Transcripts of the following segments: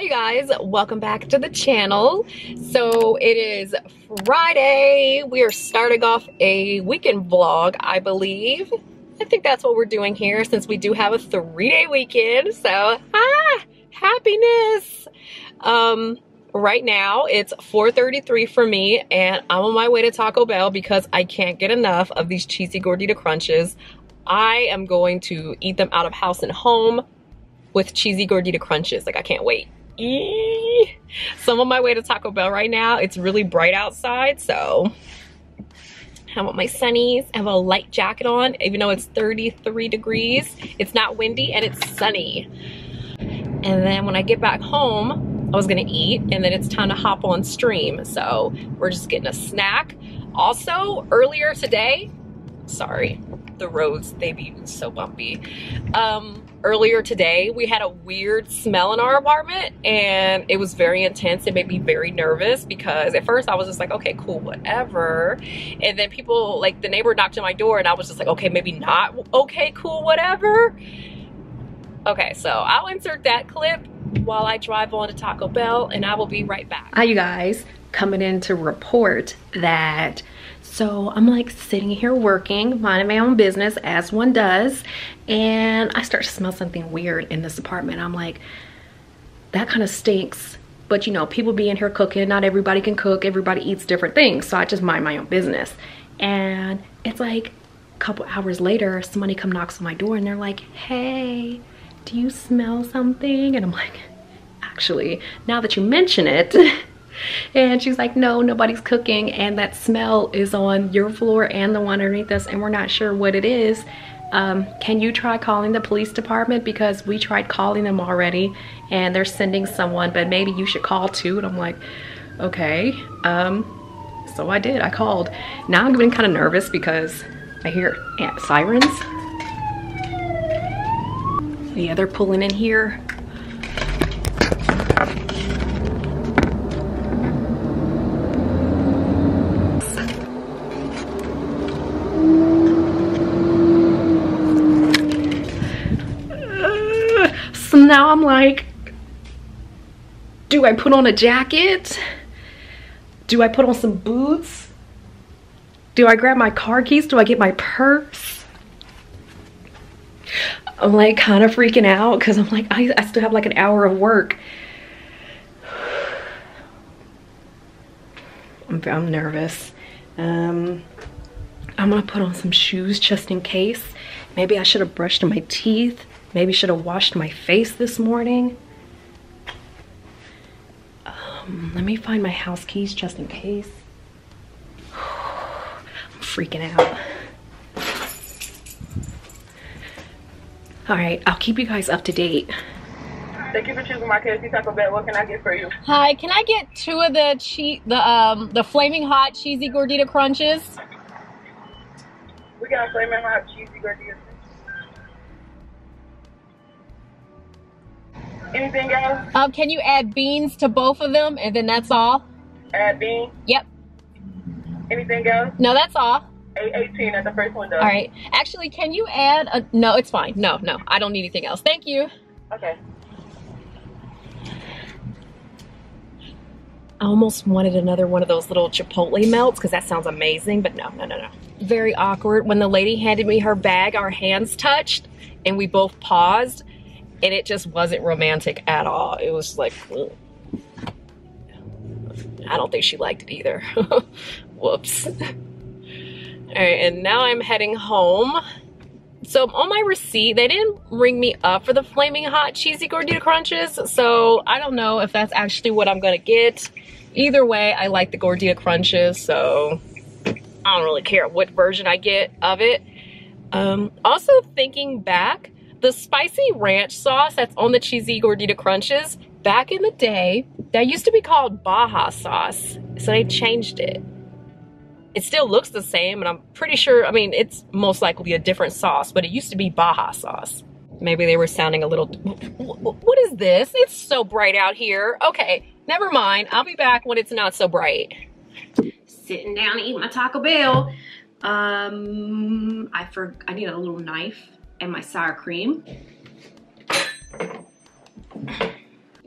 Hi guys, welcome back to the channel. So it is Friday. We are starting off a weekend vlog, I believe. I think that's what we're doing here since we do have a 3-day weekend. So, happiness. Right now it's 4:33 for me and I'm on my way to Taco Bell because I can't get enough of these cheesy gordita crunches. I am going to eat them out of house and home with cheesy gordita crunches. Like, I can't wait. Eee! So I'm on my way to Taco Bell right now. It's really bright outside, so I want my sunnies. I have a light jacket on, even though it's 33 degrees. It's not windy and it's sunny. And then when I get back home, I was gonna eat, and then it's time to hop on stream. So we're just getting a snack. Also, earlier today, sorry, the roads, they be so bumpy. Earlier today, we had a weird smell in our apartment and it was very intense. It made me very nervous because at first I was just like, okay, cool, whatever. And then people, like the neighbor knocked on my door and I was just like, okay, maybe not okay, cool, whatever. Okay, so I'll insert that clip while I drive on to Taco Bell and I will be right back. Hi, you guys. Coming in to report that. So I'm like sitting here working, minding my own business as one does, and I start to smell something weird in this apartment. I'm like, that kind of stinks, but you know, people be in here cooking, not everybody can cook, everybody eats different things, so I just mind my own business. And it's like a couple hours later, somebody come knocks on my door and they're like, hey, do you smell something? And I'm like, actually, now that you mention it, and she's like, no, nobody's cooking, and that smell is on your floor and the one underneath us, and we're not sure what it is. Can you try calling the police department, because we tried calling them already and they're sending someone, but maybe you should call too. And I'm like, okay. So I did, I called. Now I'm getting kind of nervous because I hear sirens. Yeah, they're pulling in here. Now I'm like, do I put on a jacket? Do I put on some boots? Do I grab my car keys? Do I get my purse? I'm like kind of freaking out because I'm like, I still have like an hour of work. I'm nervous. I'm gonna put on some shoes just in case. Maybe I should have brushed my teeth. Maybe should have washed my face this morning. Let me find my house keys just in case. I'm freaking out. All right, I'll keep you guys up to date. Thank you for choosing my KFC Taco Bell. What can I get for you? Hi, can I get 2 of the flaming hot cheesy gordita crunches? We got flaming hot cheesy gordita. Anything else? Can you add beans to both of them, and then that's all? Add beans? Yep. Anything else? No, that's all. 818 at the first window. All right. Actually, can you add a... No, it's fine. No, I don't need anything else. Thank you. Okay. I almost wanted another one of those little Chipotle melts because that sounds amazing, but no. Very awkward. When the lady handed me her bag, our hands touched, and we both paused. And it just wasn't romantic at all. It was like, ugh. I don't think she liked it either. Whoops. All right, and now I'm heading home. So on my receipt, they didn't ring me up for the flaming hot cheesy gordita crunches. So I don't know if that's actually what I'm gonna get. Either way, I like the gordita crunches. So I don't really care what version I get of it. Also thinking back, the spicy ranch sauce that's on the cheesy gordita crunches, back in the day, that used to be called Baja sauce, so they changed it. It still looks the same, and I'm pretty sure, I mean, it's most likely a different sauce, but it used to be Baja sauce. Maybe they were sounding a little, what is this? It's so bright out here. Okay, never mind. I'll be back when it's not so bright. Sitting down and eating my Taco Bell. I need a little knife. And my sour cream.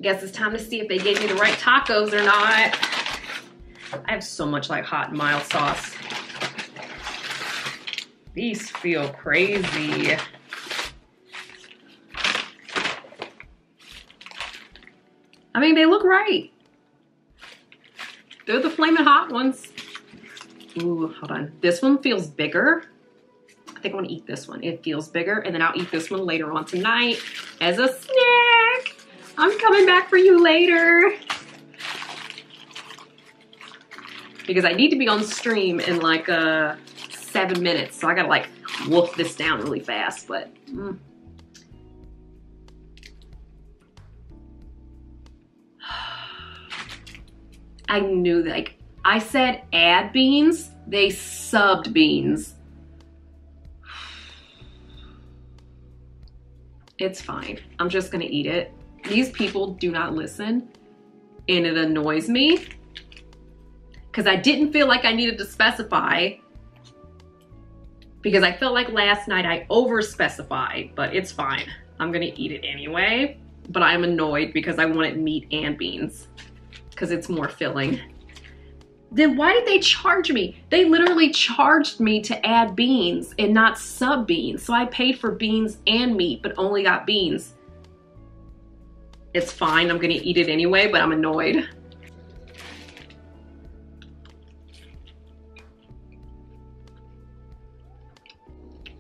Guess it's time to see if they gave me the right tacos or not. I have so much like hot and mild sauce. These feel crazy. I mean, they look right. They're the flaming hot ones. Ooh, hold on. This one feels bigger. I think I want to eat this one. It feels bigger. And then I'll eat this one later on tonight as a snack. I'm coming back for you later. Because I need to be on stream in like 7 minutes. So I gotta like wolf this down really fast, but. I knew, like, I said add beans, they subbed beans. It's fine. I'm just gonna eat it. These people do not listen, and it annoys me because I didn't feel like I needed to specify because I felt like last night I over-specified, but it's fine. I'm gonna eat it anyway, but I'm annoyed because I wanted meat and beans. Because it's more filling. Then why did they charge me? They literally charged me to add beans and not sub beans. So I paid for beans and meat, but only got beans. It's fine, I'm gonna eat it anyway, but I'm annoyed.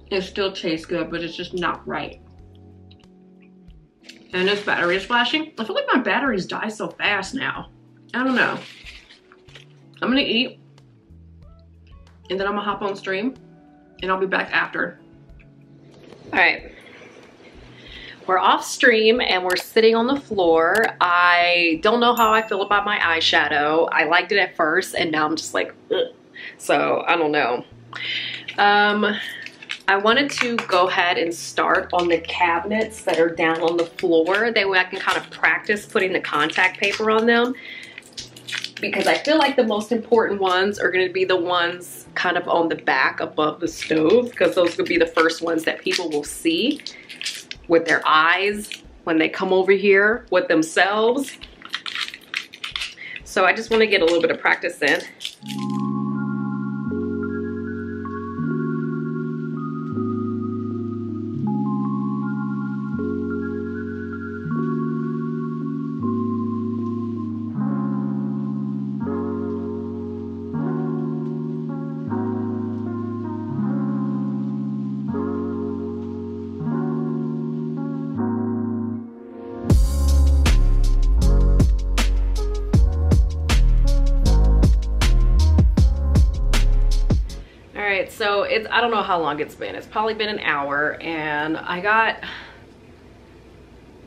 It still tastes good, but it's just not right. And this battery is flashing. I feel like my batteries die so fast now. I don't know. I'm gonna eat and then I'm gonna hop on stream and I'll be back after. All right, we're off stream and we're sitting on the floor. I don't know how I feel about my eyeshadow. I liked it at first and now I'm just like, ugh. So I don't know. I wanted to go ahead and start on the cabinets that are down on the floor. That way I can kind of practice putting the contact paper on them, because I feel like the most important ones are going to be the ones kind of on the back above the stove, because those will be the first ones that people will see with their eyes when they come over here with themselves. So I just want to get a little bit of practice in. So it's, I don't know how long it's been. It's probably been an hour, and I got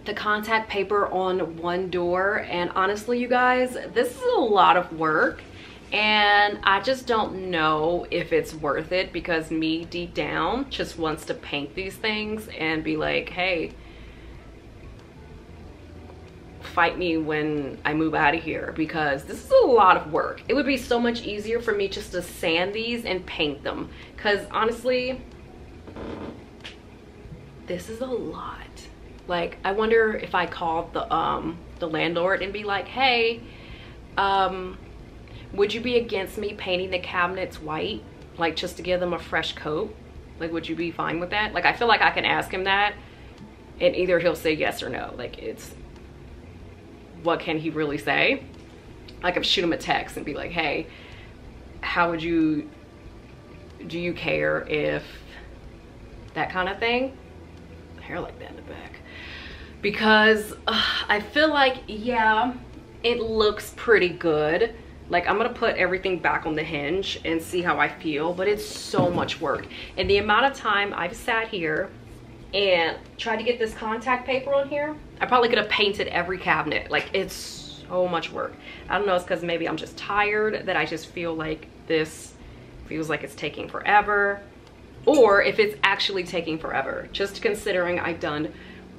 the contact paper on one door. And honestly, you guys, this is a lot of work, and I just don't know if it's worth it, because me deep down just wants to paint these things and be like, hey, fight me when I move out of here, because this is a lot of work. It would be so much easier for me just to sand these and paint them, because honestly, this is a lot. Like, I wonder if I called the landlord and be like, hey, would you be against me painting the cabinets white, like just to give them a fresh coat? Like, would you be fine with that? Like, I feel like I can ask him that, and either he'll say yes or no. Like, it's, what can he really say? I could shoot him a text and be like, hey, how would you, do you care if that kind of thing? Hair like that in the back. Because I feel like, yeah, it looks pretty good. Like, I'm gonna put everything back on the hinge and see how I feel, but it's so much work. And the amount of time I've sat here and try to get this contact paper on here, I probably could have painted every cabinet. Like, it's so much work. I don't know, it's because maybe I'm just tired, that I just feel like this feels like it's taking forever, or if it's actually taking forever. Just considering I've done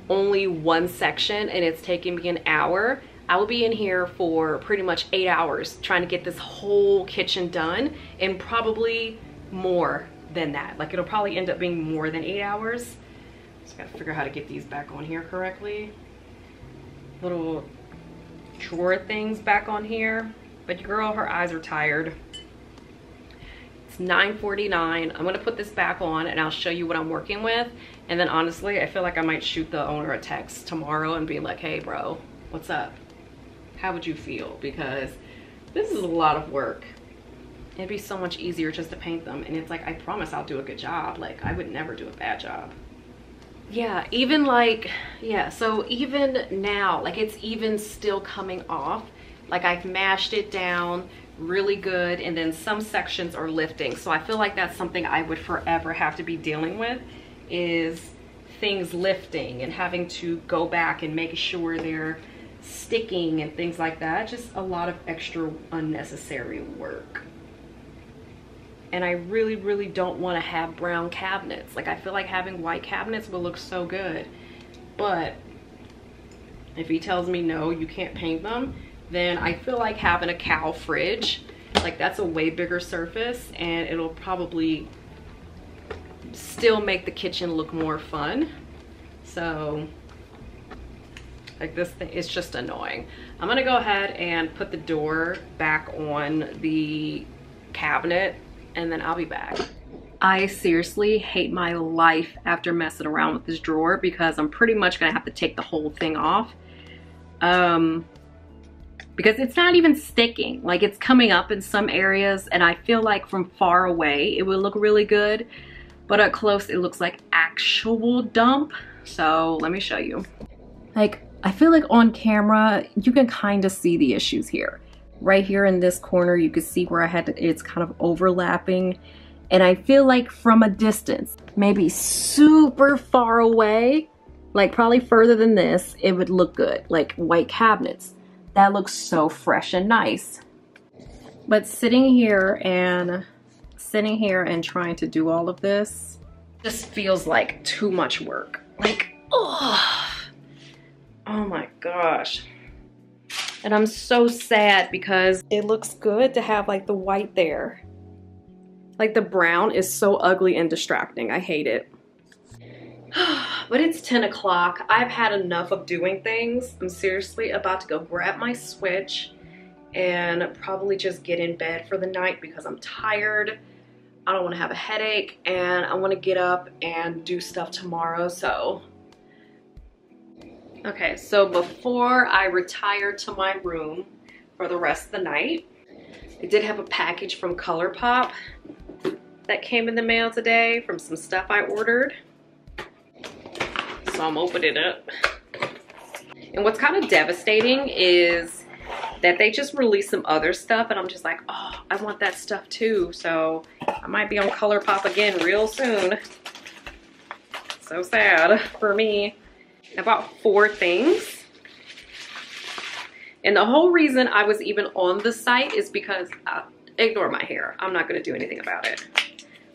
only one section and it's taking me an hour, I will be in here for pretty much 8 hours trying to get this whole kitchen done, and probably more than that. Like, it'll probably end up being more than 8 hours. Just gotta figure out how to get these back on here correctly. Little drawer things back on here, but your girl, her eyes are tired. It's 9:49. I'm gonna put this back on and I'll show you what I'm working with. And then honestly, I feel like I might shoot the owner a text tomorrow and be like, hey bro, what's up? How would you feel? Because this is a lot of work. It'd be so much easier just to paint them. And it's like, I promise I'll do a good job. Like, I would never do a bad job. Yeah, even like, yeah, so even now, like it's even still coming off. Like I've mashed it down really good and then some sections are lifting. So I feel like that's something I would forever have to be dealing with, is things lifting and having to go back and make sure they're sticking and things like that. Just a lot of extra unnecessary work. And I really, really don't want to have brown cabinets. Like I feel like having white cabinets will look so good. But if he tells me no, you can't paint them, then I feel like having a cow fridge, like that's a way bigger surface and it'll probably still make the kitchen look more fun. So like this thing, it's just annoying. I'm gonna go ahead and put the door back on the cabinet and then I'll be back. I seriously hate my life after messing around with this drawer because I'm pretty much gonna have to take the whole thing off. Because it's not even sticking. Like it's coming up in some areas and I feel like from far away it would look really good, but up close it looks like actual dump. So let me show you. Like I feel like on camera, you can kind of see the issues here. Right here in this corner, you can see where I had to, it's kind of overlapping. And I feel like from a distance, maybe super far away, like probably further than this, it would look good. Like white cabinets. That looks so fresh and nice. But sitting here and trying to do all of this just feels like too much work. Like, oh my gosh. And I'm so sad because it looks good to have like the white there. Like the brown is so ugly and distracting. I hate it. But it's 10 o'clock. I've had enough of doing things. I'm seriously about to go grab my Switch and probably just get in bed for the night because I'm tired. I don't want to have a headache and I want to get up and do stuff tomorrow. So okay, so before I retired to my room for the rest of the night, I did have a package from ColourPop that came in the mail today from some stuff I ordered. So I'm opening it up. And what's kind of devastating is that they just released some other stuff and I'm just like, oh, I want that stuff too. So I might be on ColourPop again real soon. So sad for me. I bought 4 things. And the whole reason I was even on the site is because, ignore my hair. I'm not gonna do anything about it.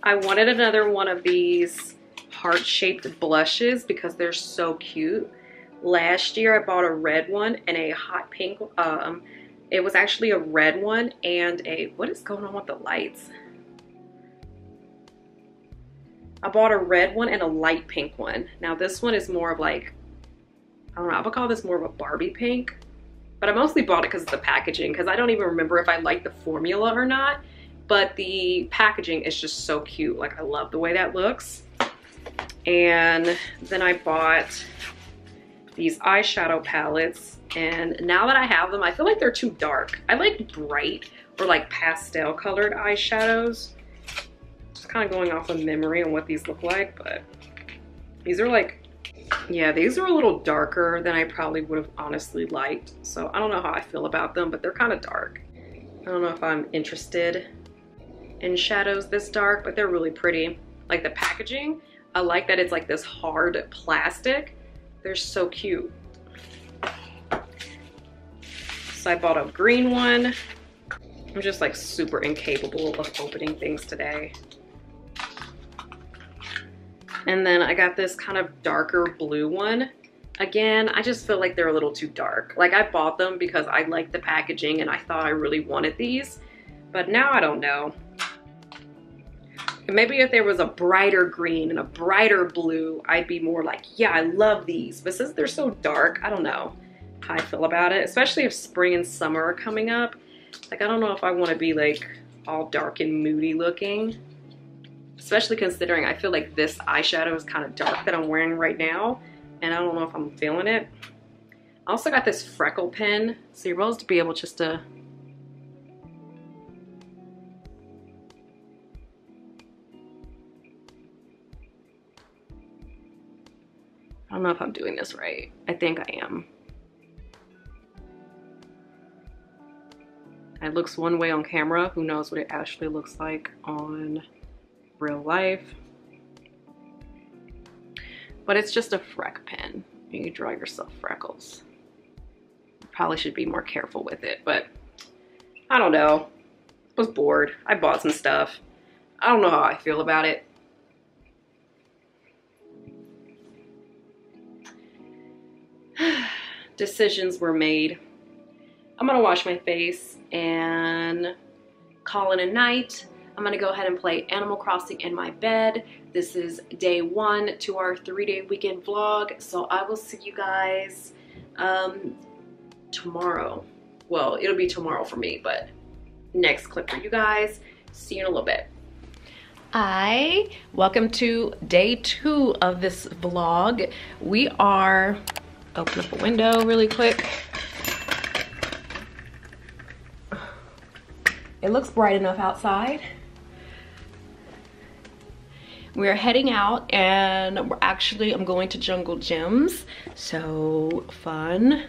I wanted another one of these heart-shaped blushes because they're so cute. Last year I bought a red one and a hot pink. It was actually a red one and a, what is going on with the lights? I bought a red one and a light pink one. Now this one is more of like, I don't know, I would call this more of a Barbie pink, but I mostly bought it because of the packaging, because I don't even remember if I liked the formula or not, but the packaging is just so cute. Like I love the way that looks. And then I bought these eyeshadow palettes, and now that I have them, I feel like they're too dark. I like bright or like pastel colored eyeshadows. Just kind of going off of memory on what these look like, but these are like, yeah, these are a little darker than I probably would have honestly liked. So I don't know how I feel about them, but they're kind of dark. I don't know if I'm interested in shadows this dark, but they're really pretty. Like the packaging, I like that it's like this hard plastic. They're so cute. So I bought a green one. I'm just like super incapable of opening things today. And then I got this kind of darker blue one. Again, I just feel like they're a little too dark. Like I bought them because I liked the packaging and I thought I really wanted these, but now I don't know. Maybe if there was a brighter green and a brighter blue, I'd be more like, yeah, I love these. But since they're so dark, I don't know. how I feel about it, especially if spring and summer are coming up. Like, I don't know if I want to be like all dark and moody looking, especially considering I feel like this eyeshadow is kind of dark that I'm wearing right now, and I don't know if I'm feeling it. I also got this freckle pen, so you're supposed to be able just to I don't know if I'm doing this right. I think I am. It looks one way on camera. Who knows what it actually looks like on real life. But it's just a freck pen. You draw yourself freckles. You probably should be more careful with it, but I don't know. I was bored. I bought some stuff. I don't know how I feel about it. Decisions were made. I'm gonna wash my face and call it a night. I'm gonna go ahead and play Animal Crossing in my bed. This is day one to our 3-day weekend vlog. So I will see you guys tomorrow. Well, it'll be tomorrow for me, but next clip for you guys. See you in a little bit. Hi, welcome to day 2 of this vlog. We are, open up a window really quick. It looks bright enough outside. We're heading out and we're actually, I'm going to Jungle Jim's. So fun. I'm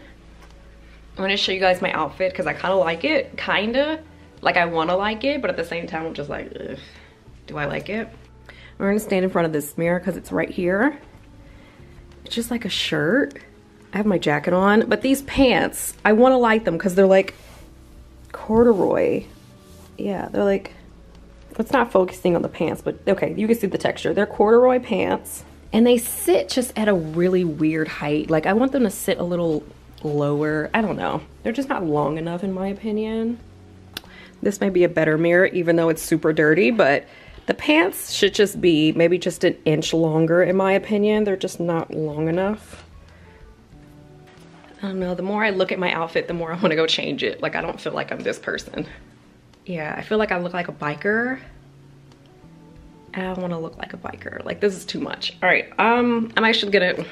gonna show you guys my outfit because I kind of like it, kinda. Like I wanna like it, but at the same time I'm just like, ugh, do I like it? We're gonna stand in front of this mirror because it's right here. It's just like a shirt. I have my jacket on, but these pants, I wanna like them because they're like corduroy. Yeah, they're like, it's not focusing on the pants, but okay, you can see the texture. They're corduroy pants and they sit just at a really weird height. Like I want them to sit a little lower. I don't know. They're just not long enough in my opinion. This may be a better mirror even though it's super dirty, but the pants should just be maybe just an inch longer in my opinion. They're just not long enough. I don't know, the more I look at my outfit, the more I wanna go change it. Like I don't feel like I'm this person. Yeah, I feel like I look like a biker. I don't wanna look like a biker. Like this is too much. All right, I'm actually gonna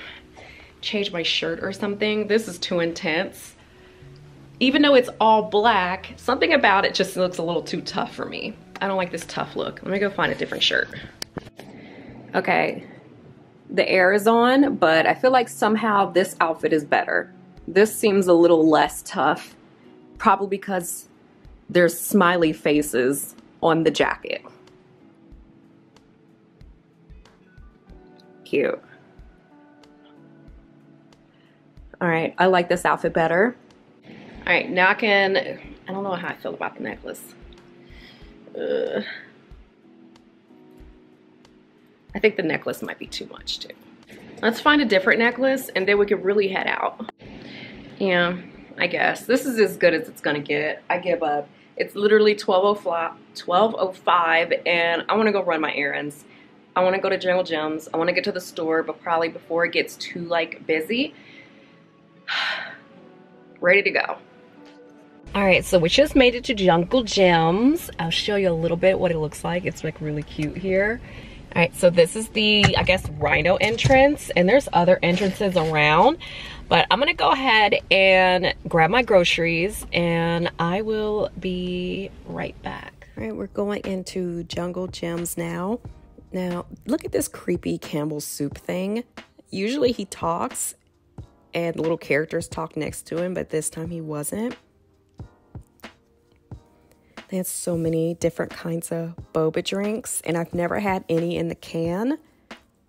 change my shirt or something. This is too intense. Even though it's all black, something about it just looks a little too tough for me. I don't like this tough look. Let me go find a different shirt. Okay, the air is on, but I feel like somehow this outfit is better. This seems a little less tough, probably because there's smiley faces on the jacket. Cute. All right, I like this outfit better. All right, now I don't know how I feel about the necklace. I think the necklace might be too much too. Let's find a different necklace and then we could really head out. Yeah, I guess. This is as good as it's gonna get. I give up. It's literally 12:05 and I wanna go run my errands. I wanna go to Jungle Jim's. I wanna get to the store, but probably before it gets too like busy. Ready to go. All right, so we just made it to Jungle Jim's. I'll show you a little bit what it looks like. It's like really cute here. All right, so this is the, I guess, rhino entrance, and there's other entrances around, but I'm gonna go ahead and grab my groceries and I will be right back. All right, we're going into Jungle Jim's now. Now, look at this creepy Campbell's soup thing. Usually he talks and little characters talk next to him, but this time he wasn't. They had so many different kinds of boba drinks, and I've never had any in the can,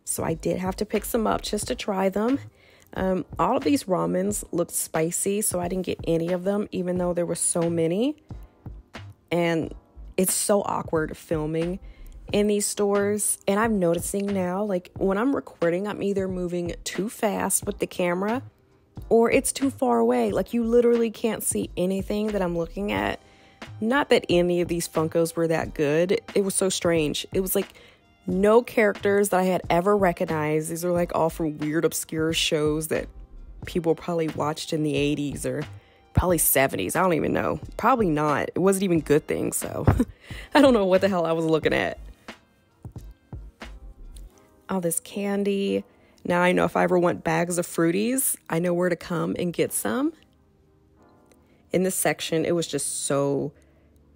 so I did have to pick some up just to try them. All of these ramens looked spicy, so I didn't get any of them, even though there were so many. And it's so awkward filming in these stores. And I'm noticing now, like when I'm recording, I'm either moving too fast with the camera or it's too far away. Like you literally can't see anything that I'm looking at. Not that any of these Funkos were that good. It was so strange. It was like no characters that I had ever recognized. These are like all from weird obscure shows that people probably watched in the 80s or probably 70s. I don't even know. Probably not. It wasn't even Good Things, so I don't know what the hell I was looking at. All this candy. Now I know if I ever want bags of Fruities, I know where to come and get some. In this section, it was just so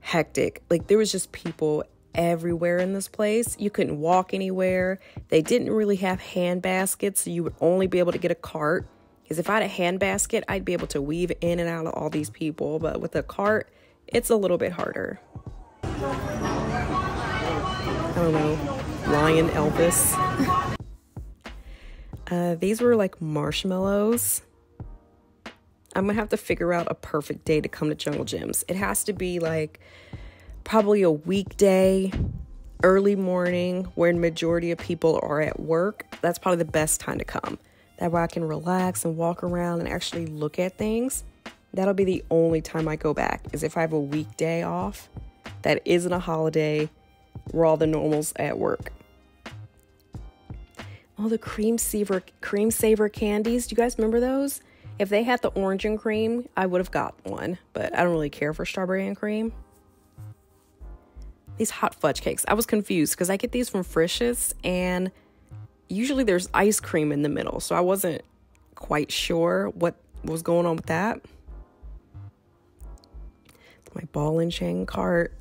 hectic. Like, there was just people everywhere in this place. You couldn't walk anywhere. They didn't really have hand baskets, so you would only be able to get a cart. Because if I had a hand basket, I'd be able to weave in and out of all these people. But with a cart, it's a little bit harder. I don't know. Lion Elvis. These were like marshmallows. I'm gonna have to figure out a perfect day to come to Jungle Jim's. It has to be like probably a weekday, early morning, where the majority of people are at work. That's probably the best time to come. That way I can relax and walk around and actually look at things. That'll be the only time I go back, is if I have a weekday off that isn't a holiday where all the normals at work. All the cream saver candies. Do you guys remember those? If they had the orange and cream, I would have got one, but I don't really care for strawberry and cream. These hot fudge cakes. I was confused because I get these from Frisch's, and usually there's ice cream in the middle, so I wasn't quite sure what was going on with that. It's my ball and chain cart.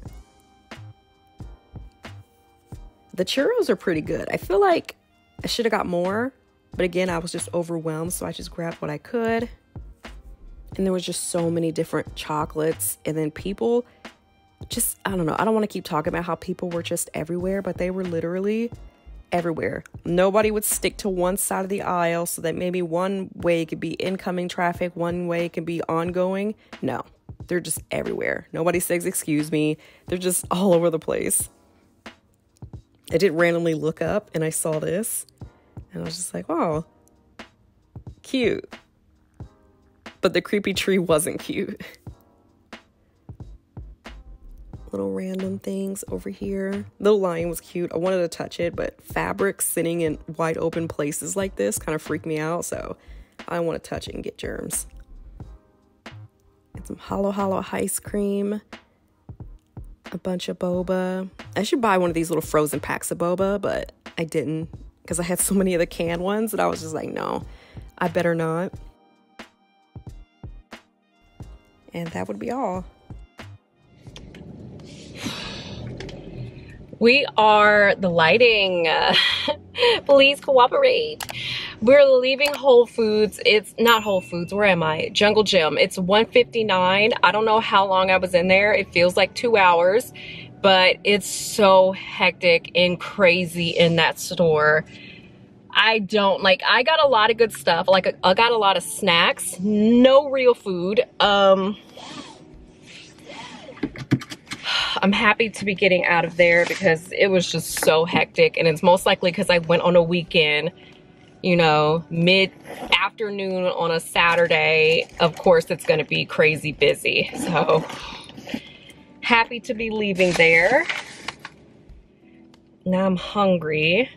The churros are pretty good. I feel like I should have got more, but again, I was just overwhelmed, so I just grabbed what I could. And there was just so many different chocolates. And then people just, I don't know. I don't want to keep talking about how people were just everywhere, but they were literally everywhere. Nobody would stick to one side of the aisle, so that maybe one way could be incoming traffic, one way could be ongoing. No, they're just everywhere. Nobody says, excuse me. They're just all over the place. I did randomly look up and I saw this and I was just like, wow, cute. But the creepy tree wasn't cute. Little random things over here. Little lion was cute. I wanted to touch it, but fabric sitting in wide open places like this kind of freaked me out. So I want to touch it and get germs. And some hollow ice cream. A bunch of boba. I should buy one of these little frozen packs of boba, but I didn't because I had so many of the canned ones that I was just like, no, I better not. And that would be all. We are the lighting. Please cooperate. We're leaving Whole Foods. It's not Whole Foods. Where am I? Jungle Jim. It's 1:59. I don't know how long I was in there. It feels like 2 hours, but it's so hectic and crazy in that store. I don't like, I got a lot of good stuff. Like I got a lot of snacks, no real food. I'm happy to be getting out of there because it was just so hectic, and it's most likely because I went on a weekend, you know, mid-afternoon on a Saturday. Of course, it's going to be crazy busy. So happy to be leaving there. Now I'm hungry,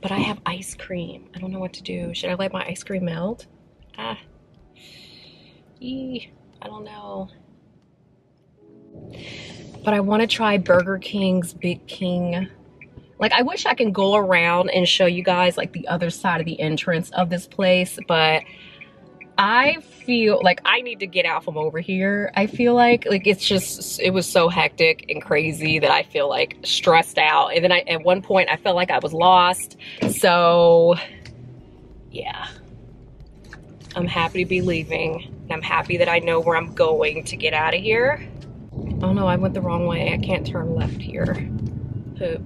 but I have ice cream. I don't know what to do. Should I let my ice cream melt? I don't know. But I want to try Burger King's Big King. Like, I wish I can go around and show you guys like the other side of the entrance of this place, but I feel like I need to get out from over here. I feel like it's just, it was so hectic and crazy that I feel like stressed out. And then at one point I felt like I was lost. So yeah, I'm happy to be leaving. And I'm happy that I know where I'm going to get out of here. Oh no, I went the wrong way. I can't turn left here. Poop.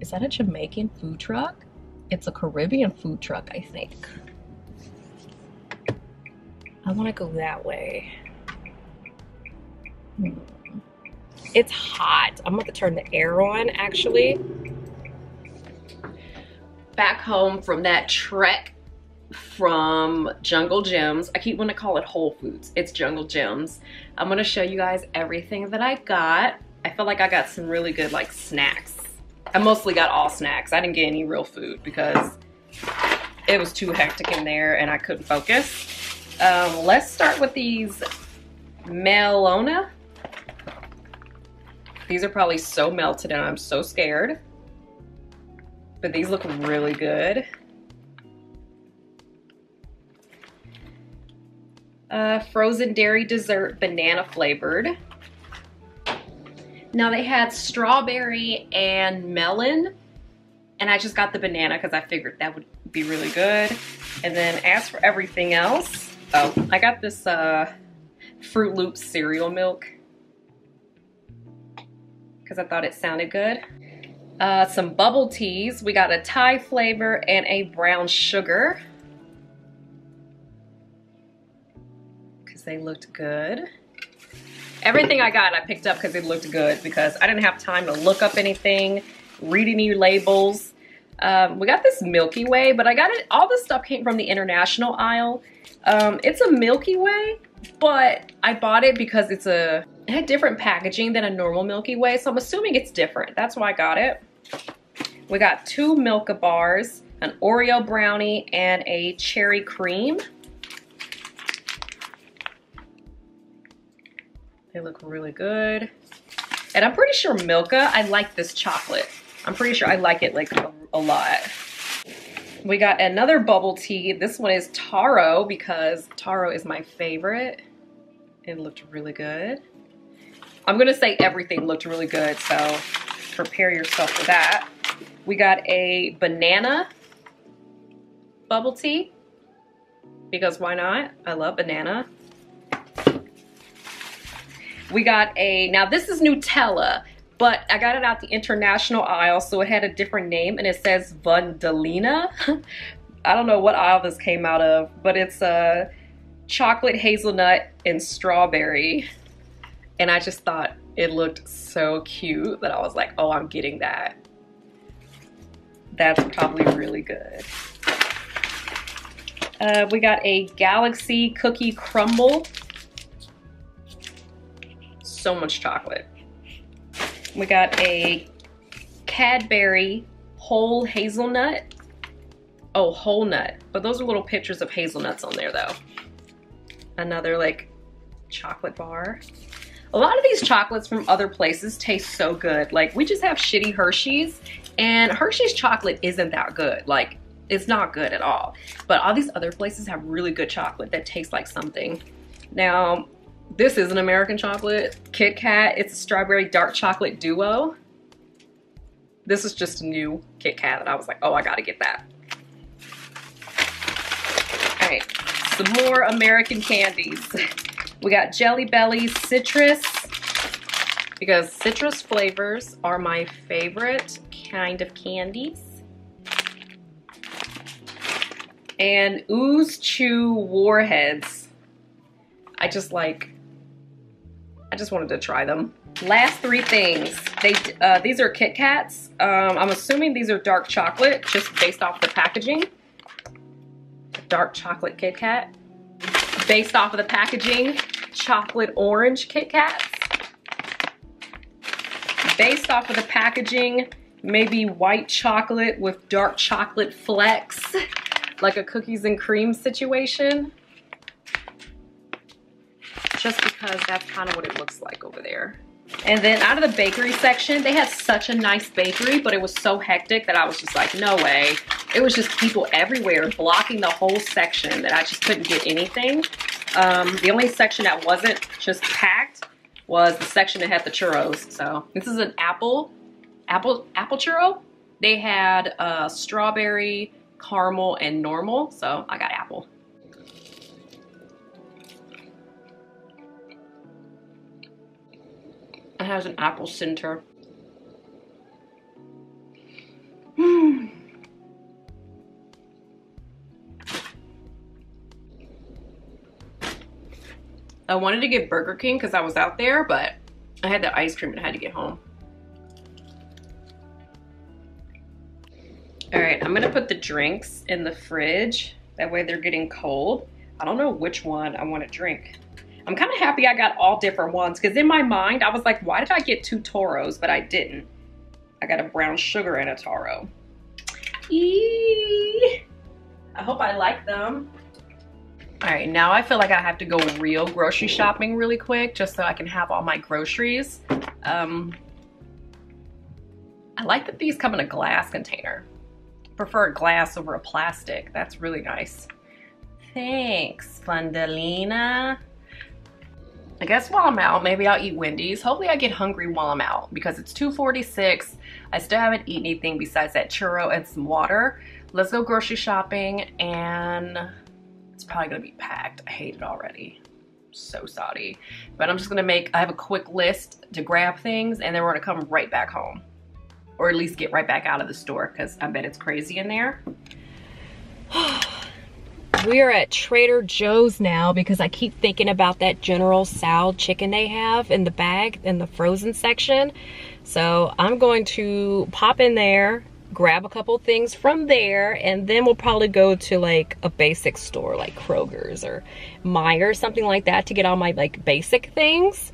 Is that a Jamaican food truck? It's a Caribbean food truck, I think. I want to go that way. It's hot. I'm going to turn the air on, actually. Back home from that trek from Jungle Jim's. I keep wanting to call it Whole Foods. It's Jungle Jim's. I'm going to show you guys everything that I got. I feel like I got some really good like snacks. I mostly got all snacks. I didn't get any real food because it was too hectic in there and I couldn't focus. Let's start with these Melona. These are probably so melted and I'm so scared. But these look really good. Frozen dairy dessert, banana flavored. Now they had strawberry and melon, and I just got the banana because I figured that would be really good. And then as for everything else, oh, I got this Fruit Loops cereal milk because I thought it sounded good. Some bubble teas. We got a Thai flavor and a brown sugar because they looked good. Everything I got I picked up because it looked good because I didn't have time to look up anything, read any labels. We got this Milky Way, but I got it, all this stuff came from the international aisle. It's a Milky Way, but I bought it because it had different packaging than a normal Milky Way, so I'm assuming it's different. That's why I got it. We got two Milka bars, an Oreo brownie, and a cherry cream. They look really good. And I'm pretty sure Milka, I like this chocolate. I'm pretty sure I like it like a lot. We got another bubble tea. This one is taro because taro is my favorite. It looked really good. I'm gonna say everything looked really good, so prepare yourself for that. We got a banana bubble tea because why not? I love banana. We got now this is Nutella, but I got it out the international aisle, so it had a different name and it says Vandalina. I don't know what aisle this came out of, but it's a chocolate hazelnut and strawberry. And I just thought it looked so cute that I was like, oh, I'm getting that. That's probably really good. We got a Galaxy Cookie Crumble. So much chocolate. We got a Cadbury whole hazelnut. Oh, whole nut. But those are little pictures of hazelnuts on there though. Another like chocolate bar. A lot of these chocolates from other places taste so good. Like we just have shitty Hershey's, and Hershey's chocolate isn't that good. Like it's not good at all. But all these other places have really good chocolate that tastes like something. Now, this is an American chocolate, Kit Kat. It's a strawberry dark chocolate duo. This is just a new Kit Kat, and I was like, oh, I gotta get that. All right, some more American candies. We got Jelly Belly citrus, because citrus flavors are my favorite kind of candies. And Ooze Chew Warheads. I just wanted to try them. Last three things. These are Kit Kats. I'm assuming these are dark chocolate, just based off the packaging. Dark chocolate Kit Kat. Based off of the packaging, chocolate orange Kit Kats. Based off of the packaging, maybe white chocolate with dark chocolate flecks, like a cookies and cream situation. Just because that's kind of what it looks like over there. And then out of the bakery section, they had such a nice bakery, but it was so hectic that I was just like, no way. It was just people everywhere blocking the whole section that I just couldn't get anything. The only section that wasn't just packed was the section that had the churros. So this is an apple churro. They had strawberry, caramel, and normal. So I got apple. It has an apple center. I wanted to get Burger King because I was out there, but I had that ice cream and I had to get home. All right, I'm gonna put the drinks in the fridge. That way they're getting cold. I don't know which one I want to drink. I'm kind of happy I got all different ones because in my mind I was like, why did I get two Toros? But I didn't. I got a brown sugar and a taro. Eee! I hope I like them. All right, now I feel like I have to go real grocery shopping really quick just so I can have all my groceries. I like that these come in a glass container. I prefer glass over a plastic. That's really nice. Thanks, Vandalina. I guess while I'm out, maybe I'll eat Wendy's. Hopefully I get hungry while I'm out because it's 2:46. I still haven't eaten anything besides that churro and some water. Let's go grocery shopping, and it's probably gonna be packed. I hate it already. I'm so sorry. But I'm just gonna I have a quick list to grab things, and then we're gonna come right back home. Or at least get right back out of the store because I bet it's crazy in there. We're at Trader Joe's now because I keep thinking about that General Sal chicken they have in the bag in the frozen section. So I'm going to pop in there, grab a couple things from there, and then we'll probably go to like a basic store like Kroger's or Meijer, something like that, to get all my like basic things.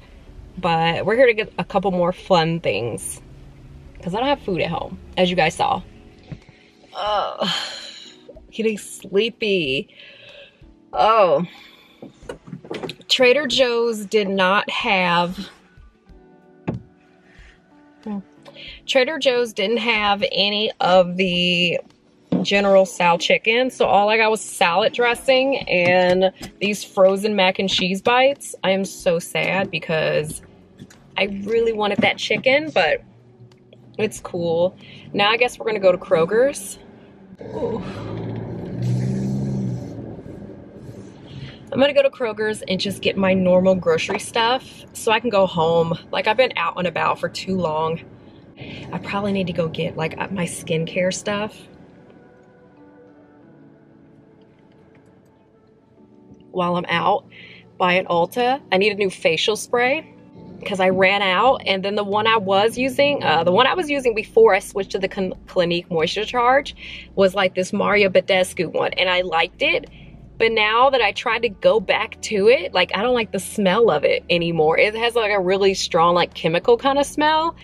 But we're here to get a couple more fun things because I don't have food at home, as you guys saw. Getting sleepy. Oh, Trader Joe's did not have any of the General Sal chicken, so all I got was salad dressing and these frozen mac and cheese bites. I am so sad because I really wanted that chicken, but it's cool. Now I guess we're gonna go to Kroger's. Ooh. I'm gonna go to Kroger's and just get my normal grocery stuff so I can go home. Like, I've been out and about for too long. I probably need to go get like my skincare stuff. While I'm out, buy an Ulta. I need a new facial spray because I ran out, and then the one I was using, before I switched to the Clinique Moisture Charge was like this Mario Badescu one, and I liked it. But now that I tried to go back to it, like, I don't like the smell of it anymore. It has like a really strong, like, chemical kind of smell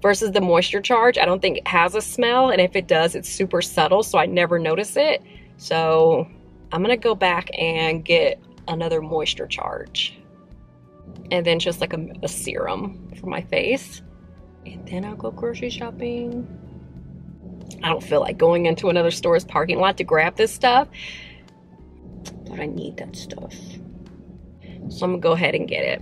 versus the Moisture Charge. I don't think it has a smell, and if it does, it's super subtle, so I never notice it. So I'm gonna go back and get another Moisture Charge. And then just like a serum for my face. And then I'll go grocery shopping. I don't feel like going into another store's parking lot to grab this stuff. But I need that stuff. So I'm gonna go ahead and get it.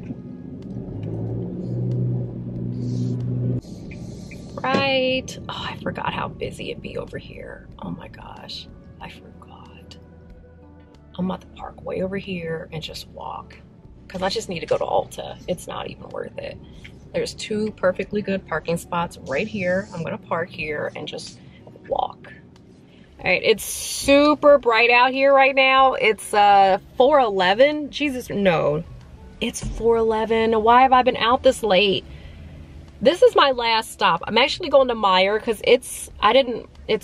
Right. Oh, I forgot how busy it'd be over here. Oh my gosh, I forgot. I'm at the park way over here and just walk. Because I just need to go to Ulta. It's not even worth it. There's two perfectly good parking spots right here. I'm gonna park here and just walk. All right, it's super bright out here right now. It's 4:11. Jesus, no. It's 4:11. Why have I been out this late? This is my last stop. I'm actually going to Meijer because it's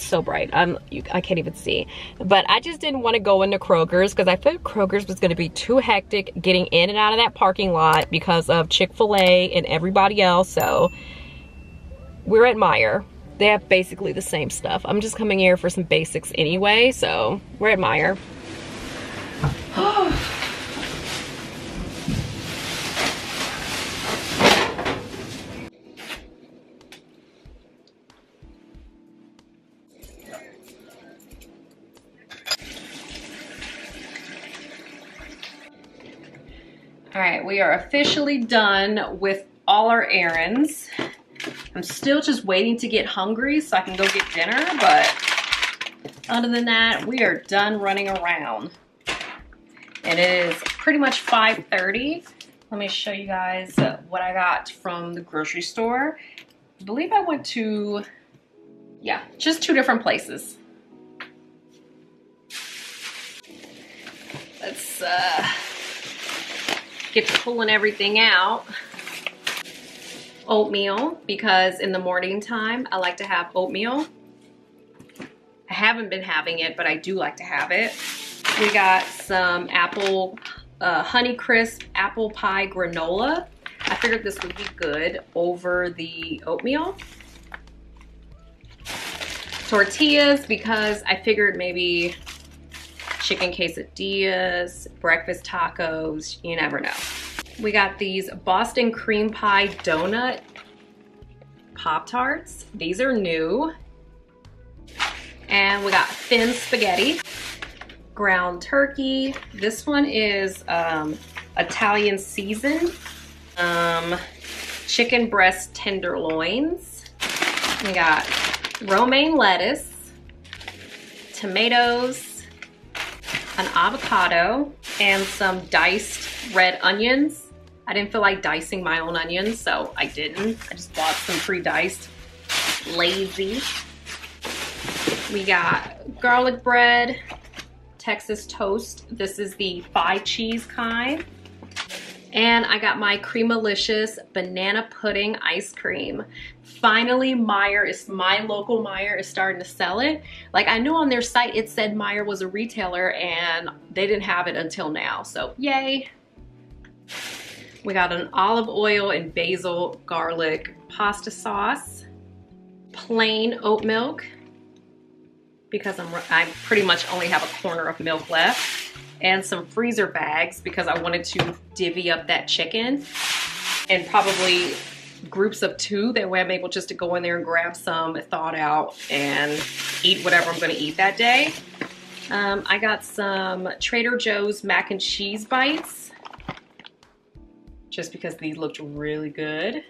so bright. I can't even see. But I just didn't want to go into Kroger's because I felt Kroger's was going to be too hectic getting in and out of that parking lot because of Chick-fil-A and everybody else. So we're at Meijer. They have basically the same stuff. I'm just coming here for some basics anyway, so we're at Meijer. All right, we are officially done with all our errands. I'm still just waiting to get hungry so I can go get dinner, but other than that, we are done running around. It is pretty much 5:30. Let me show you guys what I got from the grocery store. I believe I went to, just two different places. Let's get to pulling everything out. Oatmeal, because in the morning time I like to have oatmeal. I haven't been having it, but I do like to have it. We got some apple Honeycrisp apple pie granola. I figured this would be good over the oatmeal. tortillas because I figured maybe chicken quesadillas, breakfast tacos, you never know. We got these Boston cream pie donut Pop-Tarts. These are new. And we got thin spaghetti, ground turkey. This one is Italian seasoned, chicken breast tenderloins. We got romaine lettuce, tomatoes, an avocado, and some diced red onions. I didn't feel like dicing my own onions, so I didn't. I just bought some pre-diced. Lazy. We got garlic bread, Texas toast. This is the 5 cheese kind. And I got my Creamalicious banana pudding ice cream. Finally, Meijer, my local Meijer is starting to sell it. Like, I knew on their site it said Meijer was a retailer and they didn't have it until now, so yay. We got an olive oil and basil garlic pasta sauce, plain oat milk, because I pretty much only have a corner of milk left, and some freezer bags because I wanted to divvy up that chicken, and probably groups of 2, that way I'm able just to go in there and grab some, thaw it out, and eat whatever I'm gonna eat that day. I got some Trader Joe's mac and cheese bites, just because these looked really good.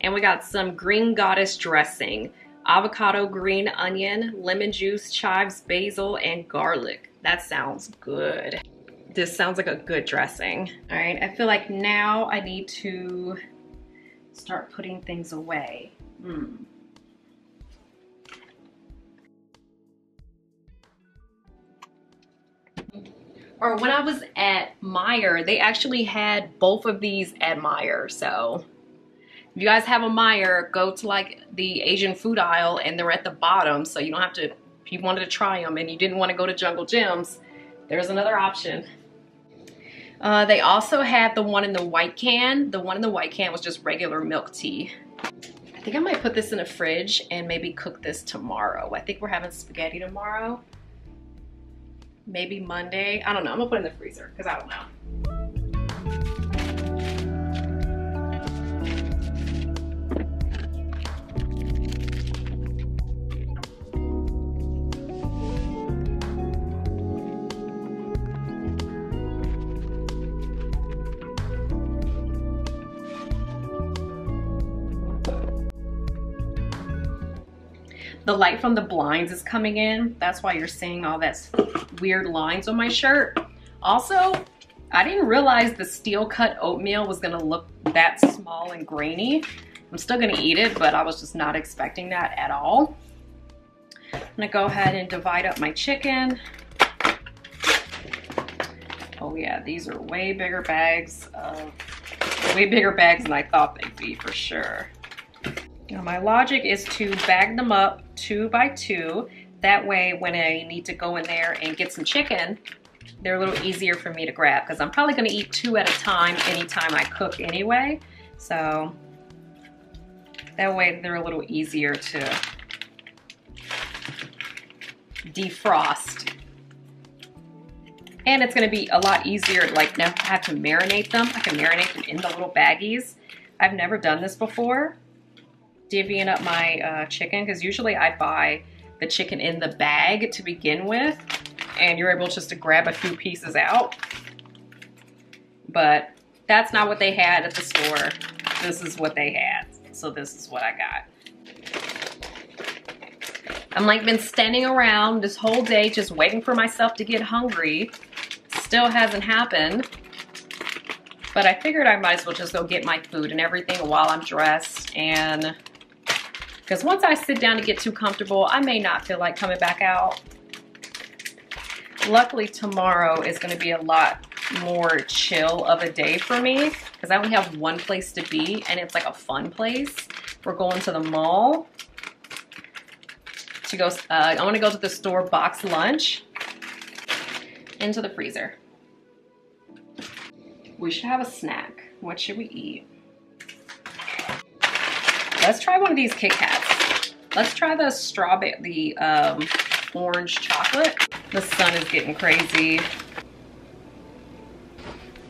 And we got some Green Goddess dressing, avocado, green onion, lemon juice, chives, basil, and garlic. That sounds good. This sounds like a good dressing. All right, I feel like now I need to start putting things away. Or when I was at Meijer, they actually had both of these at Meijer. So if you guys have a Meijer, go to like the Asian food aisle and they're at the bottom. So you don't have to, if you wanted to try them and you didn't want to go to Jungle Jim's, there's another option. They also had the one in the white can. The one in the white can was just regular milk tea. I think I might put this in the fridge and maybe cook this tomorrow. I think we're having spaghetti tomorrow. Maybe Monday. I don't know. I'm gonna put it in the freezer because I don't know. The light from the blinds is coming in. That's why you're seeing all that weird lines on my shirt. Also, I didn't realize the steel cut oatmeal was gonna look that small and grainy. I'm still gonna eat it, but I was just not expecting that at all. I'm gonna go ahead and divide up my chicken. Oh yeah, these are way bigger bags than I thought they'd be for sure. Now my logic is to bag them up 2 by 2. That way when I need to go in there and get some chicken, they're a little easier for me to grab because I'm probably gonna eat 2 at a time anytime I cook anyway. So that way they're a little easier to defrost. And it's gonna be a lot easier, like now I have to marinate them. I can marinate them in the little baggies. I've never done this before. Divvying up my chicken, because usually I buy the chicken in the bag to begin with and you're able just to grab a few pieces out, but that's not what they had at the store. This is what they had, so this is what I got. I'm like been standing around this whole day just waiting for myself to get hungry. Still hasn't happened, but I figured I might as well just go get my food and everything while I'm dressed, and because once I sit down to get too comfortable, I may not feel like coming back out. Luckily, tomorrow is going to be a lot more chill of a day for me because I only have one place to be, and it's like a fun place. We're going to the mall to go. I want to go to the store, Box Lunch, into the freezer. We should have a snack. What should we eat? Let's try one of these Kit Kats. Let's try the strawberry, the orange chocolate. The sun is getting crazy.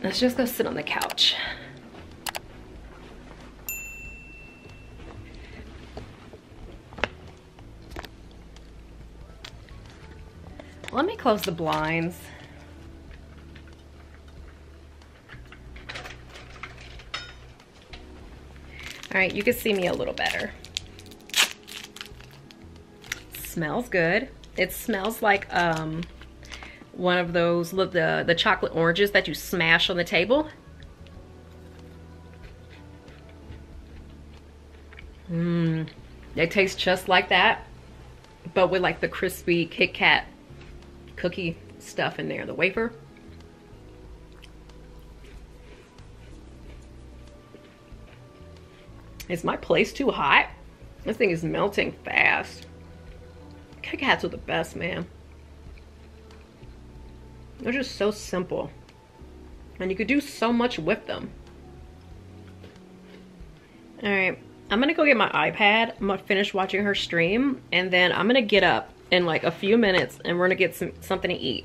Let's just go sit on the couch. Let me close the blinds. All right, you can see me a little better. Smells good. It smells like one of those, look, the chocolate oranges that you smash on the table. They taste just like that, but with like the crispy Kit Kat cookie stuff in there, the wafer. Is my place too hot? This thing is melting fast. Kit Kats are the best, man. They're just so simple. And you could do so much with them. All right, I'm gonna go get my iPad. I'm gonna finish watching her stream, and then I'm gonna get up in like a few minutes and we're gonna get something to eat.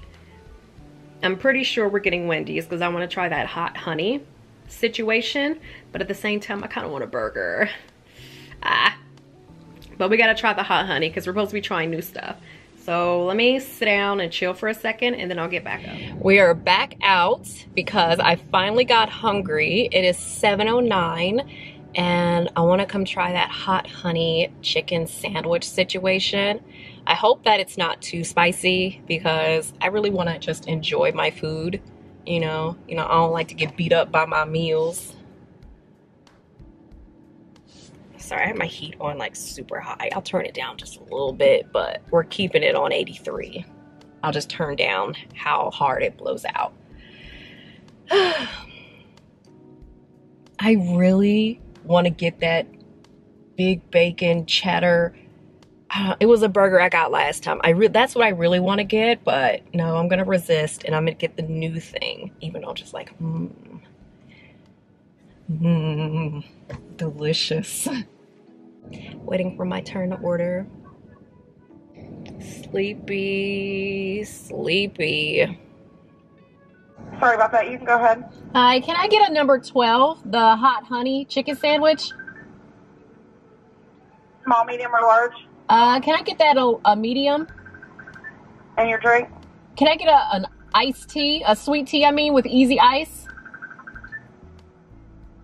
I'm pretty sure we're getting Wendy's because I wanna try that hot honey situation, but at the same time, I kinda want a burger. But we gotta try the hot honey because we're supposed to be trying new stuff. So let me sit down and chill for a second and then I'll get back up. We are back out because I finally got hungry. It is 7:09 and I wanna come try that hot honey chicken sandwich situation. I hope that it's not too spicy because I really wanna just enjoy my food. You know, I don't like to get beat up by my meals. Sorry, I have my heat on like super high. I'll turn it down just a little bit, but we're keeping it on 83. I'll just turn down how hard it blows out. I really want to get that big bacon cheddar. It was a burger I got last time. That's what I really want to get, but no, I'm going to resist and I'm going to get the new thing, even though I'm just like, delicious. Waiting for my turn to order. Sleepy, sleepy. Sorry about that. You can go ahead. Hi, can I get a number 12, the hot honey chicken sandwich? Small, medium, or large? Can I get that a medium? And your drink? Can I get an iced tea, a sweet tea, I mean, with easy ice?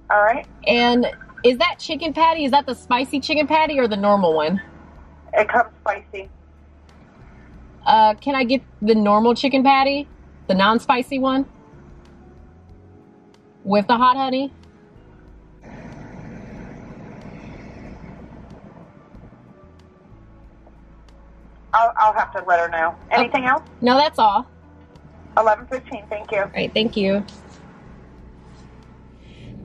All right. And is that chicken patty? Is that the spicy chicken patty or the normal one? It comes spicy. Can I get the normal chicken patty, the non-spicy one, with the hot honey? I'll have to let her know. Anything else? No, that's all. 11:15. Thank you. All right. Thank you.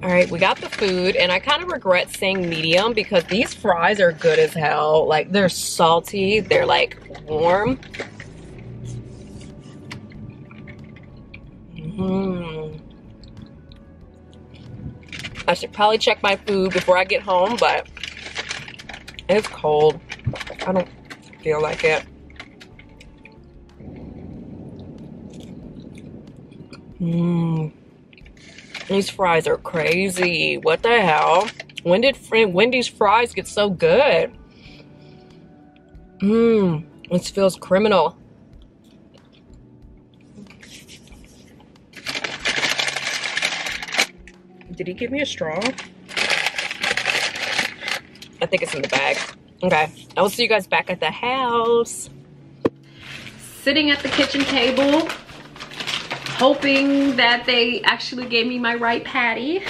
All right, we got the food, and I kind of regret saying medium because these fries are good as hell. Like, they're salty, they're like warm. I should probably check my food before I get home, but it's cold. I don't feel like it. These fries are crazy. What the hell? When did Wendy's fries get so good? This feels criminal. Did he give me a straw? I think it's in the bag. Okay, I will see you guys back at the house. Sitting at the kitchen table, hoping that they actually gave me my right patty. It's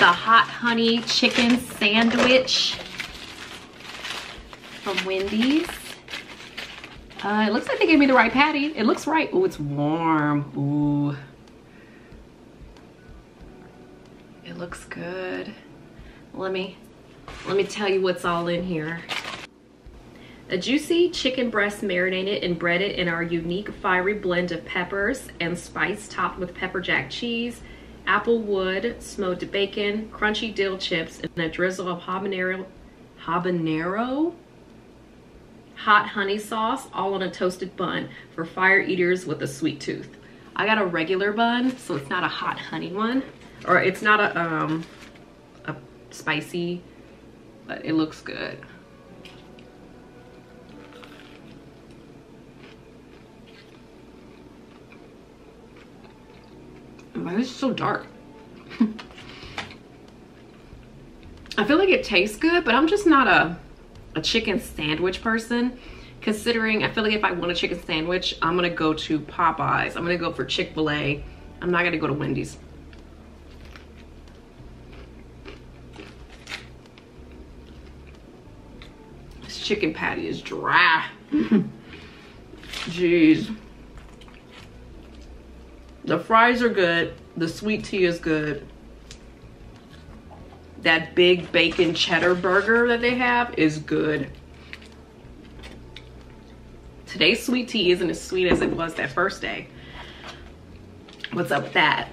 the hot honey chicken sandwich from Wendy's. It looks like they gave me the right patty. It looks right. Oh, it's warm. Ooh. It looks good. Let me tell you what's all in here. A juicy chicken breast marinated and breaded in our unique fiery blend of peppers and spice topped with pepper jack cheese applewood smoked bacon, crunchy dill chips, and a drizzle of habanero hot honey sauce, all on a toasted bun for fire eaters with a sweet tooth. I got a regular bun, so it's not a hot honey one, or it's not a a spicy, but it looks good. Why is it so dark? I feel like it tastes good, but I'm just not a chicken sandwich person, considering I feel like if I want a chicken sandwich, I'm gonna go to Popeyes, I'm gonna go for Chick-fil-A, I'm not gonna go to Wendy's. This chicken patty is dry. Jeez. The fries are good. The sweet tea is good. That big bacon cheddar burger that they have is good. Today's sweet tea isn't as sweet as it was that first day. What's up with that?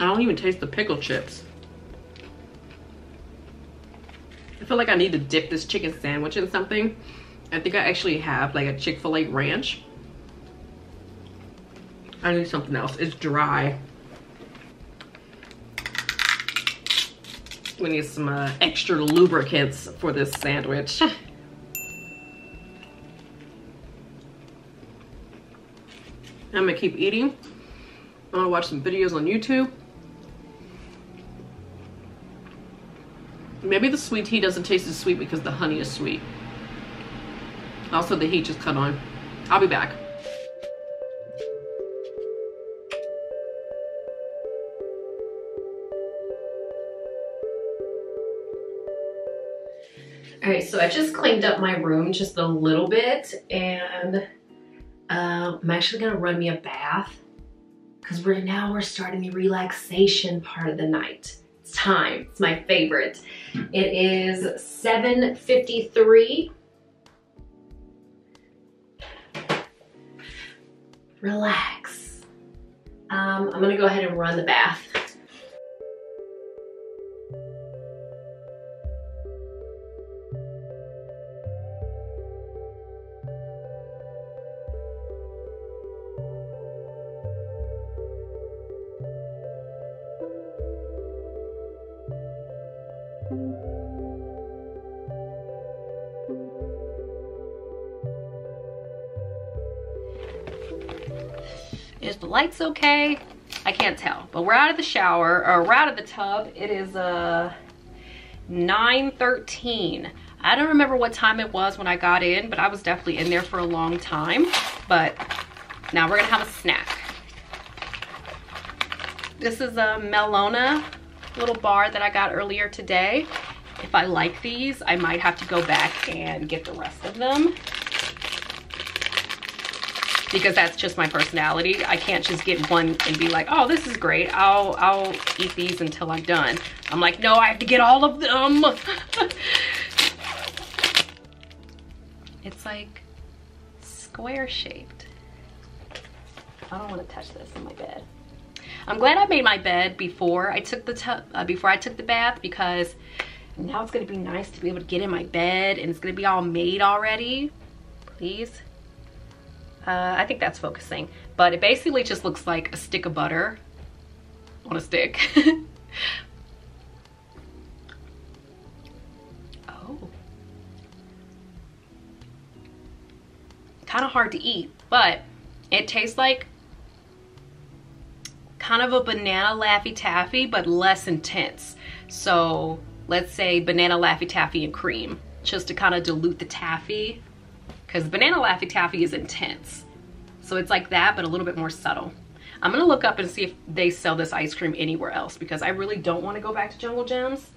I don't even taste the pickle chips. I feel like I need to dip this chicken sandwich in something. I think I actually have like a Chick-fil-A ranch. I need something else. It's dry. We need some extra lubricants for this sandwich. I'm gonna keep eating. I wanna watch some videos on YouTube. Maybe the sweet tea doesn't taste as sweet because the honey is sweet. Also, the heat just cut on. I'll be back. All right, so I just cleaned up my room just a little bit, and I'm actually gonna run me a bath because now we're starting the relaxation part of the night. It's time. It's my favorite. It is 7:53. Relax. I'm gonna go ahead and run the bath. Is the lights okay? I can't tell, but we're out of the shower, or we're out of the tub. It is 9:13. I don't remember what time it was when I got in, but I was definitely in there for a long time. But now we're gonna have a snack. This is a Melona little bar that I got earlier today. If I like these, I might have to go back and get the rest of them, because that's just my personality. I can't just get one and be like, oh, this is great, I'll eat these until I'm done. I'm like, no, I have to get all of them. It's like square shaped. I don't want to touch this in my bed. I'm glad I made my bed before I took the bath, because now it's gonna be nice to be able to get in my bed and it's gonna be all made already. Please. I think that's focusing, but it basically just looks like a stick of butter on a stick. Oh. Kind of hard to eat, but it tastes like kind of a banana Laffy Taffy, but less intense. So let's say banana Laffy Taffy and cream, just to kind of dilute the taffy. Because banana Laffy Taffy is intense. So it's like that, but a little bit more subtle. I'm gonna look up and see if they sell this ice cream anywhere else, because I really don't wanna go back to Jungle Jim's.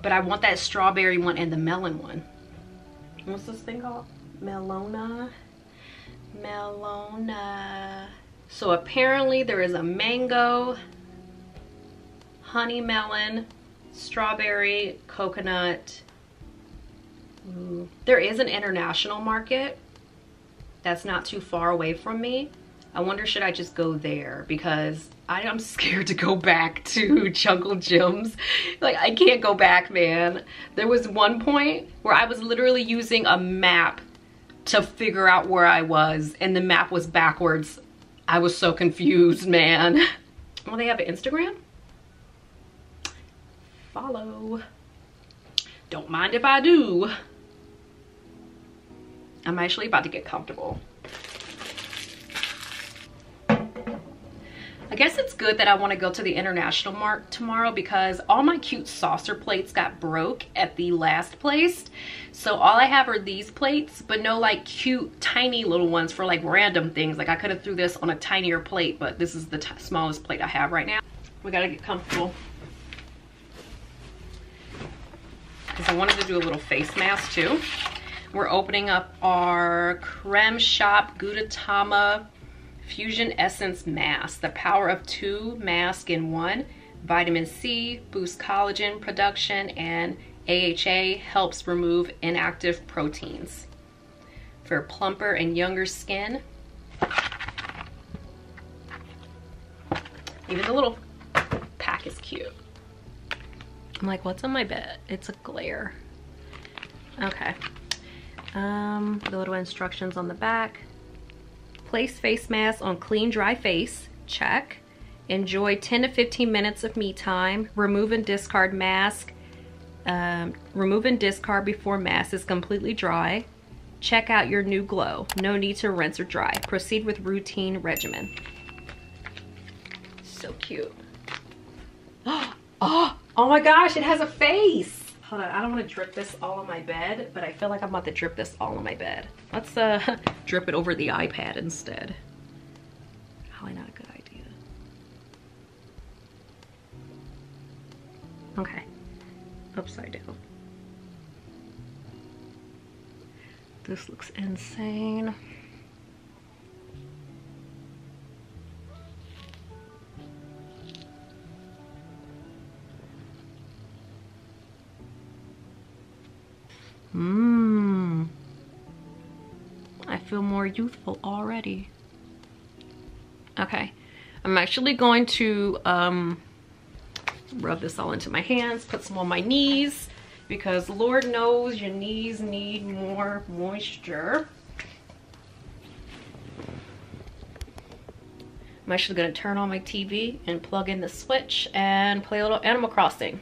But I want that strawberry one and the melon one. What's this thing called? Melona. Melona. So apparently there is a mango, honey melon, strawberry, coconut, Ooh. There is an international market that's not too far away from me. I wonder, should I just go there? Because I am scared to go back to Jungle Jim's. Like, I can't go back, man. There was one point where I was literally using a map to figure out where I was, and the map was backwards. I was so confused, man. Well, they have an Instagram? Follow. Don't mind if I do. I'm actually about to get comfortable. I guess it's good that I want to go to the international market tomorrow because all my cute saucer plates got broke at the last place. So all I have are these plates, but no like cute tiny little ones for like random things. Like I could have threw this on a tinier plate, but this is the smallest plate I have right now. We gotta get comfortable. Because I wanted to do a little face mask too. We're opening up our Creme Shop Gudetama Fusion Essence Mask, the power of two masks in one. Vitamin C boosts collagen production, and AHA helps remove inactive proteins for plumper and younger skin. Even the little pack is cute. I'm like, what's on my bed? It's a glare. Okay. The little instructions on the back. Place face mask on clean, dry face, check. Enjoy 10 to 15 minutes of me time. Remove and discard mask. Remove and discard before mask is completely dry. Check out your new glow. No need to rinse or dry. Proceed with routine regimen. So cute. Oh my gosh, it has a face. Hold on, I don't want to drip this all on my bed, but I feel like I'm about to drip this all on my bed. Let's drip it over the iPad instead. Probably not a good idea. Okay, upside down. This looks insane. Mmm. I feel more youthful already. Okay. I'm actually going to rub this all into my hands, put some on my knees, because Lord knows your knees need more moisture. I'm actually going to turn on my TV and plug in the Switch and play a little Animal Crossing.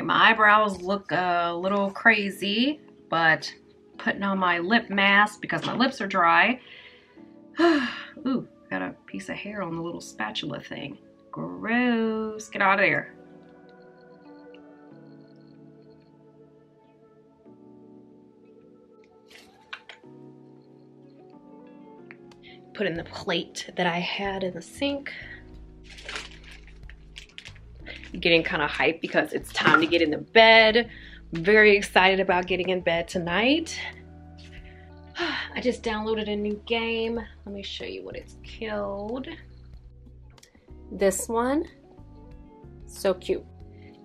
My eyebrows look a little crazy, but putting on my lip mask because my lips are dry. Ooh, got a piece of hair on the little spatula thing. Gross. Get out of there. Put in the plate that I had in the sink. Getting kind of hyped because it's time to get into bed. Very excited about getting in bed tonight. I just downloaded a new game. Let me show you what it's called. This one. So cute.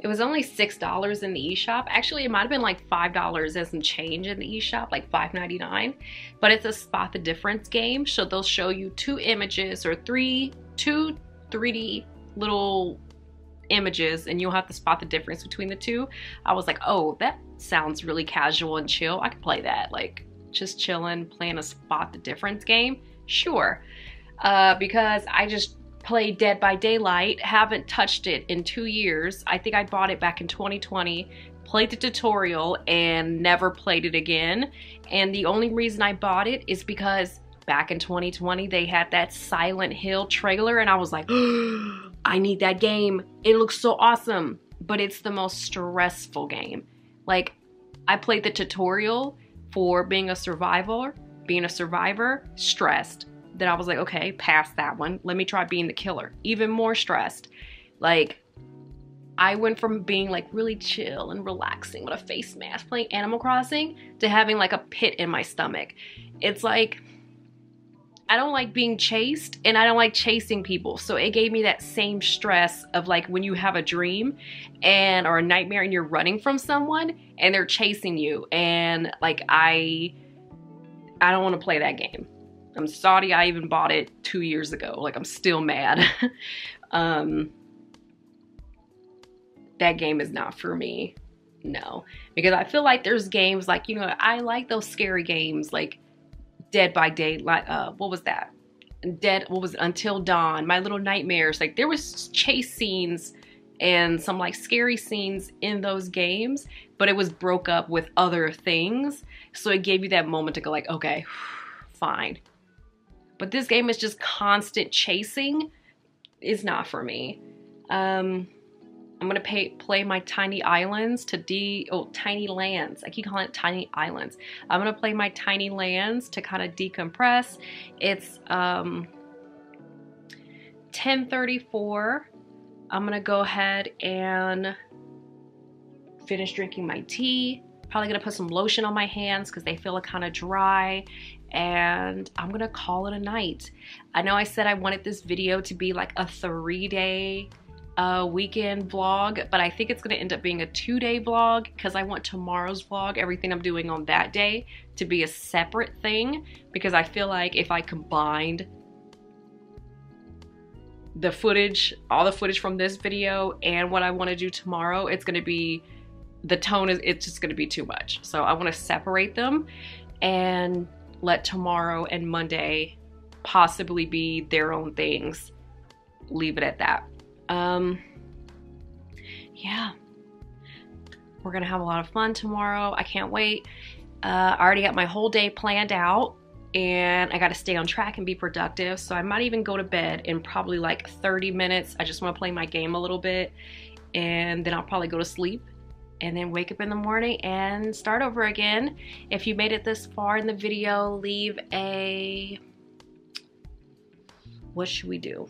It was only $6 in the eShop. Actually, it might have been like $5 as some change in the eShop, like $5.99. But it's a spot the difference game. So they'll show you two images or two 3D little images, and you'll have to spot the difference between the two. I was like, oh, that sounds really casual and chill. I could play that, like just chilling, playing a spot the difference game. Sure. Because I just played Dead by Daylight, haven't touched it in 2 years. I think I bought it back in 2020, played the tutorial and never played it again. And the only reason I bought it is because back in 2020 they had that Silent Hill trailer and I was like, I need that game. It looks so awesome, but it's the most stressful game. Like, I played the tutorial for being a survivor, stressed. Then I was like, okay, pass that one. Let me try being the killer. Even more stressed. Like, I went from being like really chill and relaxing with a face mask playing Animal Crossing to having like a pit in my stomach. It's like, I don't like being chased and I don't like chasing people. So it gave me that same stress of like when you have a dream and or a nightmare and you're running from someone and they're chasing you. And like I don't want to play that game. I'm sorry I even bought it 2 years ago. Like I'm still mad. That game is not for me. No, because I feel like there's games like, you know, I like those scary games like Dead by Daylight. What was that? What was it? Until Dawn, My Little Nightmares. Like there was chase scenes and some like scary scenes in those games, but it was broke up with other things. So it gave you that moment to go like, okay, fine. But this game is just constant chasing. It's not for me. I'm gonna play my Tiny Islands to Tiny Lands. I keep calling it Tiny Islands. I'm gonna play my Tiny Lands to kind of decompress. It's 10:34. I'm gonna go ahead and finish drinking my tea. Probably gonna put some lotion on my hands because they feel kind of dry. And I'm gonna call it a night. I know I said I wanted this video to be like a 3-day weekend vlog, but I think it's gonna end up being a 2-day vlog because I want tomorrow's vlog, everything I'm doing on that day, to be a separate thing, because I feel like if I combined the footage, all the footage from this video and what I want to do tomorrow, it's gonna be, the tone is, it's just gonna be too much. So I want to separate them and let tomorrow and Monday possibly be their own things. Leave it at that. Yeah, we're gonna have a lot of fun tomorrow. I can't wait. I already got my whole day planned out and I gotta stay on track and be productive. So I might even go to bed in probably like 30 minutes. I just wanna play my game a little bit and then I'll probably go to sleep and then wake up in the morning and start over again. If you made it this far in the video, leave a, what should we do?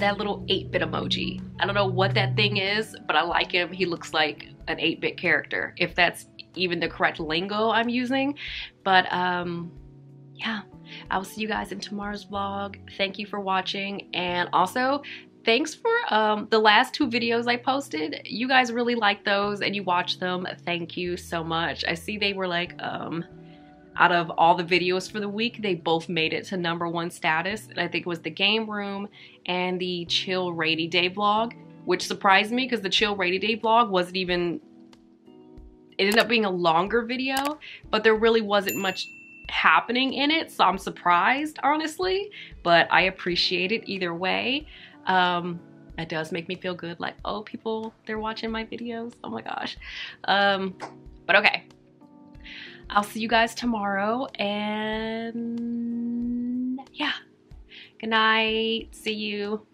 That little 8-bit emoji. I don't know what that thing is, but I like him. He looks like an 8-bit character, if that's even the correct lingo I'm using. But yeah, I will see you guys in tomorrow's vlog. Thank you for watching. And also, thanks for the last 2 videos I posted. You guys really liked those and you watched them. Thank you so much. I see they were like, out of all the videos for the week, they both made it to #1 status. And I think it was the game room and the chill rainy day vlog, which surprised me because the chill rainy day vlog wasn't even, it ended up being a longer video, but there really wasn't much happening in it. So I'm surprised, honestly, but I appreciate it either way. It does make me feel good. Like, oh, people, they're watching my videos. Oh my gosh. But okay. I'll see you guys tomorrow, and yeah, good night, see you.